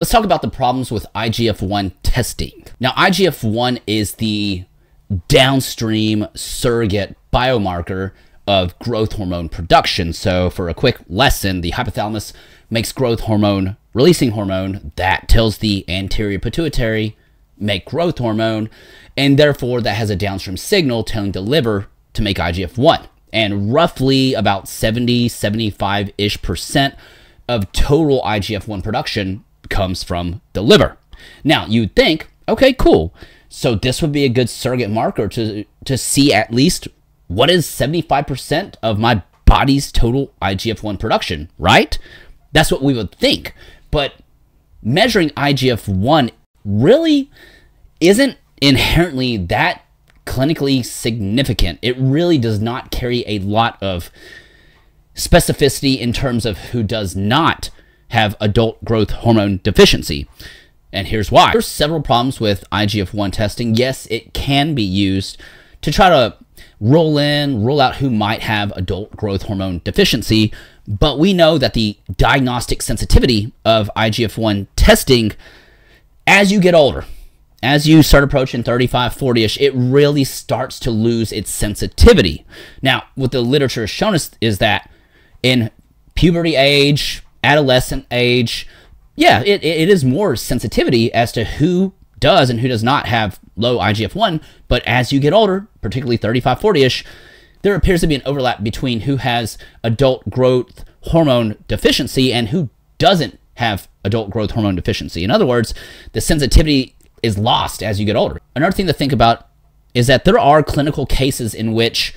Let's talk about the problems with IGF-1 testing. Now, IGF-1 is the downstream surrogate biomarker of growth hormone production. So for a quick lesson, the hypothalamus makes growth hormone releasing hormone that tells the anterior pituitary make growth hormone, and therefore that has a downstream signal telling the liver to make IGF-1. And roughly about 75-ish% of total IGF-1 production comes from the liver. Now you'd think, okay, cool. So this would be a good surrogate marker to see at least what is 75% of my body's total IGF-1 production, right? That's what we would think. But measuring IGF-1 really isn't inherently that clinically significant. It really does not carry a lot of specificity in terms of who does not have adult growth hormone deficiency. And here's why. There's several problems with IGF-1 testing. Yes, it can be used to try to rule out who might have adult growth hormone deficiency, but we know that the diagnostic sensitivity of IGF-1 testing, as you get older, as you start approaching 35, 40-ish, it really starts to lose its sensitivity. Now, what the literature has shown us is that in puberty age, adolescent age, yeah, it is more sensitivity as to who does and who does not have low IGF-1, but as you get older, particularly 35, 40-ish, there appears to be an overlap between who has adult growth hormone deficiency and who doesn't have adult growth hormone deficiency. In other words, the sensitivity is lost as you get older. Another thing to think about is that there are clinical cases in which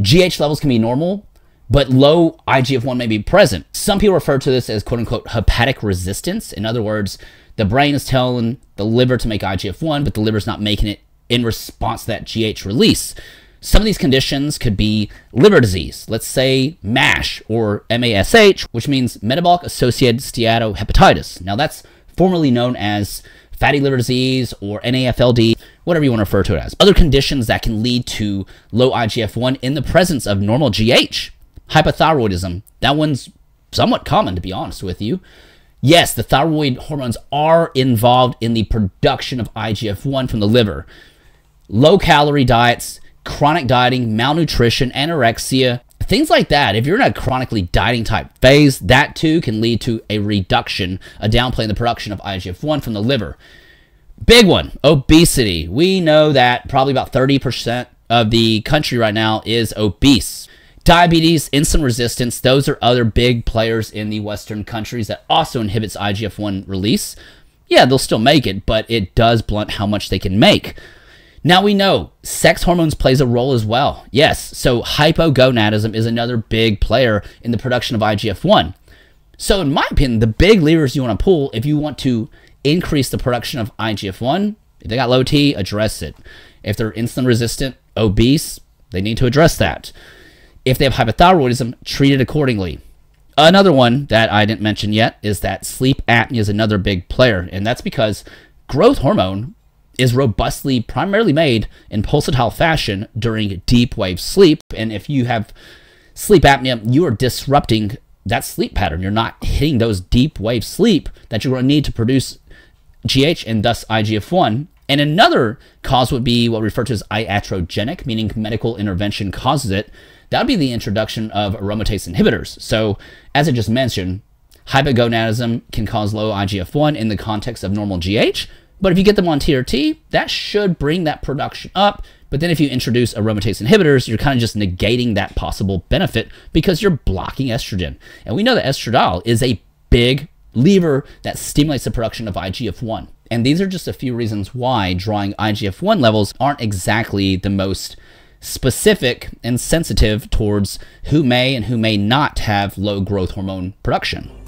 GH levels can be normal, but low IGF-1 may be present. Some people refer to this as quote unquote hepatic resistance. In other words, the brain is telling the liver to make IGF-1, but the liver's not making it in response to that GH release. Some of these conditions could be liver disease, let's say MASH or MASH, which means metabolic associated steatohepatitis. Now that's formerly known as fatty liver disease or NAFLD, whatever you want to refer to it as. Other conditions that can lead to low IGF-1 in the presence of normal GH. Hypothyroidism, that one's somewhat common, to be honest with you. Yes, the thyroid hormones are involved in the production of IGF-1 from the liver. Low-calorie diets, chronic dieting, malnutrition, anorexia, things like that. If you're in a chronically dieting type phase, that too can lead to a reduction, a downplay in the production of IGF-1 from the liver. Big one, obesity. We know that probably about 30% of the country right now is obese. Diabetes, insulin resistance, those are other big players in the Western countries that also inhibits IGF-1 release. Yeah, they'll still make it, but it does blunt how much they can make. Now we know sex hormones plays a role as well. Yes, so hypogonadism is another big player in the production of IGF-1. So in my opinion, the big levers you want to pull if you want to increase the production of IGF-1, if they got low T, address it. If they're insulin resistant, obese, they need to address that. If they have hypothyroidism, treat it accordingly. Another one that I didn't mention yet is that sleep apnea is another big player, and that's because growth hormone is robustly primarily made in pulsatile fashion during deep wave sleep, and if you have sleep apnea, you are disrupting that sleep pattern. You're not hitting those deep wave sleep that you're going to need to produce GH and thus IGF-1. And another cause would be what we refer to as iatrogenic, meaning medical intervention causes it. That would be the introduction of aromatase inhibitors. So as I just mentioned, hypogonadism can cause low IGF-1 in the context of normal GH, but if you get them on TRT, that should bring that production up. But then if you introduce aromatase inhibitors, you're kind of just negating that possible benefit because you're blocking estrogen. And we know that estradiol is a big lever that stimulates the production of IGF-1. And these are just a few reasons why drawing IGF-1 levels aren't exactly the most specific and sensitive towards who may and who may not have low growth hormone production.